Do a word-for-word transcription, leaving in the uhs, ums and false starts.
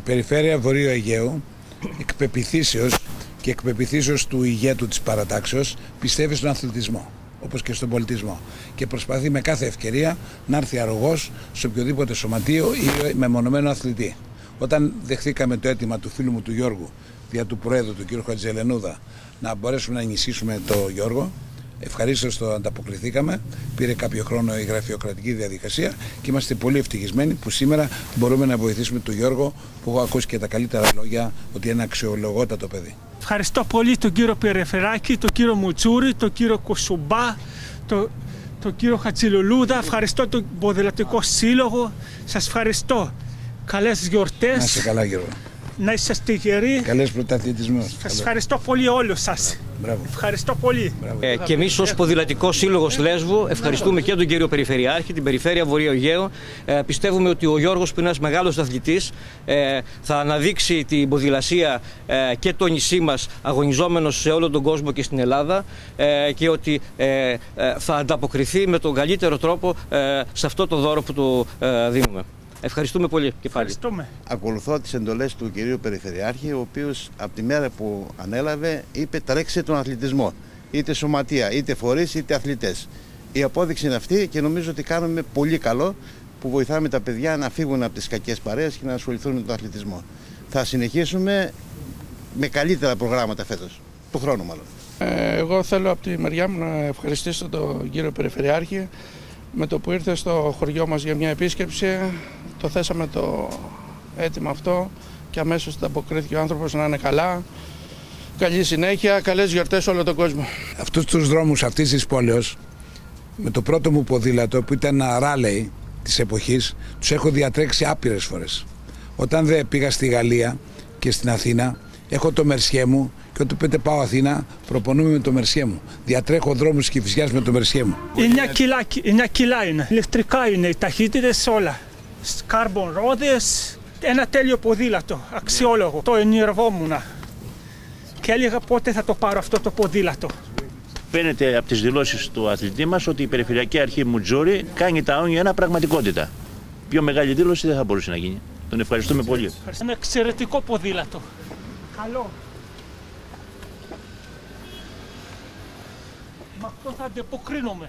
Η Περιφέρεια Βορείου Αιγαίου, εκ πεποιθήσεως και εκ πεποιθήσεως του ηγέτου της παρατάξεως, πιστεύει στον αθλητισμό, όπως και στον πολιτισμό. Και προσπαθεί με κάθε ευκαιρία να έρθει αρρωγός σε οποιοδήποτε σωματείο ή μεμονωμένο αθλητή. Όταν δεχθήκαμε το αίτημα του φίλου μου του Γιώργου, δια του Προέδρου, του κ. Χατζηελενούδα, να μπορέσουμε να ενισχύσουμε τον Γιώργο, ευχαρίστως το ανταποκριθήκαμε. Πήρε κάποιο χρόνο η γραφειοκρατική διαδικασία και είμαστε πολύ ευτυχισμένοι που σήμερα μπορούμε να βοηθήσουμε τον Γιώργο, που έχω ακούσει και τα καλύτερα λόγια ότι είναι αξιολογότατο παιδί. Ευχαριστώ πολύ τον κύριο Περιφεράκη, τον κύριο Μουτζούρη, τον κύριο Κουρσουμπά, τον, τον κύριο Χατζηελενούδα. Ευχαριστώ τον Ποδηλατικό Σύλλογο. Σας ευχαριστώ. Καλές γιορτές. Να είστε καλά, Γιώργο. Να είσαστε τυχεροί. Καλές πρωταθλητισμούς. Σας ευχαριστώ πολύ όλους σας. Μπράβο. Ευχαριστώ πολύ. Ε, και εμείς ως Ποδηλατικός Σύλλογος Λέσβου ευχαριστούμε και τον κύριο Περιφερειάρχη, την Περιφέρεια Βορείου Αιγαίου. Ε, πιστεύουμε ότι ο Γιώργος, που είναι ένας μεγάλος αθλητής, ε, θα αναδείξει την ποδηλασία ε, και το νησί μας, αγωνιζόμενος σε όλο τον κόσμο και στην Ελλάδα, ε, και ότι ε, ε, θα ανταποκριθεί με τον καλύτερο τρόπο ε, σε αυτό το δώρο που του ε, δίνουμε. Ευχαριστούμε πολύ και πάλι. Ακολουθώ τις εντολές του κυρίου Περιφερειάρχη, ο οποίος από τη μέρα που ανέλαβε είπε τρέξε τον αθλητισμό. Είτε σωματεία, είτε φορείς, είτε αθλητές. Η απόδειξη είναι αυτή και νομίζω ότι κάνουμε πολύ καλό που βοηθάμε τα παιδιά να φύγουν από τις κακές παρέες και να ασχοληθούν με τον αθλητισμό. Θα συνεχίσουμε με καλύτερα προγράμματα φέτος, του χρόνου μάλλον. Εγώ θέλω από τη μεριά μου να ευχαριστήσω τον κύριο Περιφερειάρχη, με το που ήρθε στο χωριό μας για μια επίσκεψη. Το θέσαμε το αίτημα αυτό και αμέσως ανταποκρίθηκε ο άνθρωπος, να είναι καλά. Καλή συνέχεια, καλές γιορτές σε όλο τον κόσμο. Αυτούς τους δρόμους αυτής της πόλεως, με το πρώτο μου ποδήλατο που ήταν ένα ράλεϊ της εποχής, τους έχω διατρέξει άπειρες φορές. Όταν δε πήγα στη Γαλλία και στην Αθήνα, έχω το Mercier μου και όταν πέντε πάω Αθήνα προπονούμε με το Mercier μου. Διατρέχω δρόμους και φυσιάς με το Mercier μου. εννιά κιλά είναι, ηλεκτρικά είναι, οι ταχύτητες όλα. Σκάρμπον ρόδες, ένα τέλειο ποδήλατο, αξιόλογο. Το ενηργόμουν και έλεγα πότε θα το πάρω αυτό το ποδήλατο. Φαίνεται από τις δηλώσεις του αθλητή μας ότι η Περιφερειακή Αρχή Μουτζούρη κάνει τα όνια ένα πραγματικότητα. Πιο μεγάλη δήλωση δεν θα μπορούσε να γίνει. Τον ευχαριστούμε πολύ. Ένα εξαιρετικό ποδήλατο. Καλό. Με αυτό θα αντεποκρίνομαι.